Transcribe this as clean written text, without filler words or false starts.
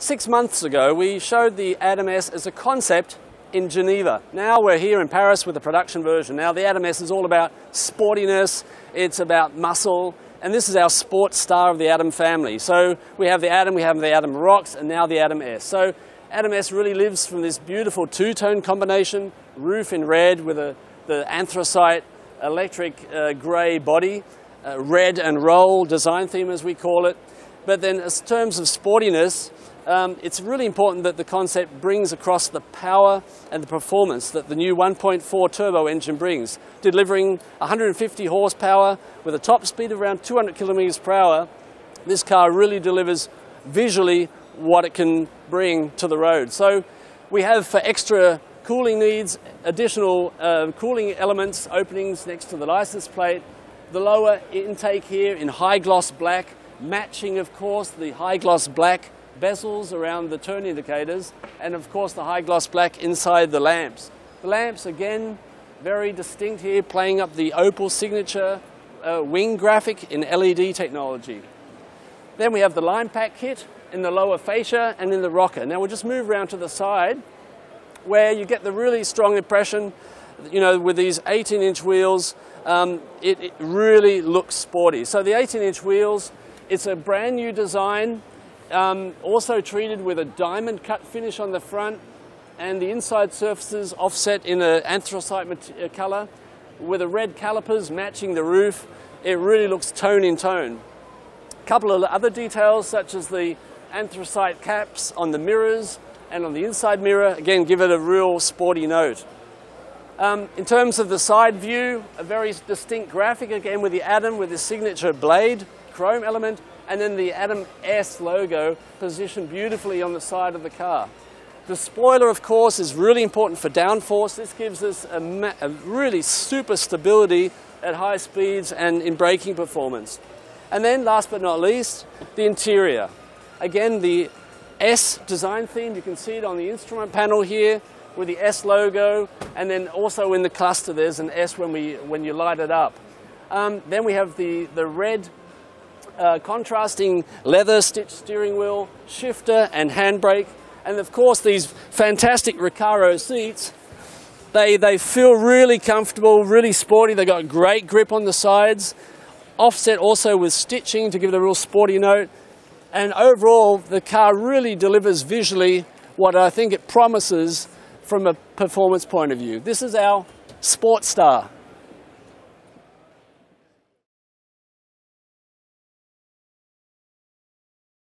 6 months ago, we showed the Adam S as a concept in Geneva. Now we're here in Paris with the production version. Now the Adam S is all about sportiness, it's about muscle, and this is our sports star of the Adam family. So we have the Adam Rocks, and now the Adam S. So Adam S really lives from this beautiful two-tone combination, roof in red with the anthracite electric grey body, red and roll design theme as we call it. But then in terms of sportiness, it's really important that the concept brings across the power and the performance that the new 1.4 turbo engine brings, delivering 150 horsepower with a top speed of around 200 kilometers per hour. This car really delivers visually what it can bring to the road. So we have, for extra cooling needs, additional cooling elements, openings next to the license plate, the lower intake here in high gloss black, matching of course the high gloss black bezels around the turn indicators, and of course the high gloss black inside the lamps. The lamps again very distinct here, playing up the Opel signature wing graphic in LED technology. Then we have the line pack kit in the lower fascia and in the rocker. Now we'll just move around to the side where you get the really strong impression, you know, with these 18-inch wheels, it really looks sporty. So the 18-inch wheels, it's a brand new design. Also treated with a diamond cut finish on the front, and the inside surfaces offset in an anthracite color with the red calipers matching the roof. It really looks tone in tone. A couple of other details such as the anthracite caps on the mirrors and on the inside mirror again give it a real sporty note. In terms of the side view, a very distinct graphic again with the Adam with the signature blade chrome element, and then the Adam S logo positioned beautifully on the side of the car. The spoiler, of course, is really important for downforce. This gives us a really super stability at high speeds and in braking performance. And then, last but not least, the interior. Again, the S design theme, you can see it on the instrument panel here with the S logo, and then also in the cluster there's an S when you light it up. Then we have the red contrasting leather stitched steering wheel, shifter and handbrake, and of course these fantastic Recaro seats. They feel really comfortable, really sporty. They've got great grip on the sides, offset also with stitching to give it a real sporty note, and overall the car really delivers visually what I think it promises from a performance point of view. This is our sports star.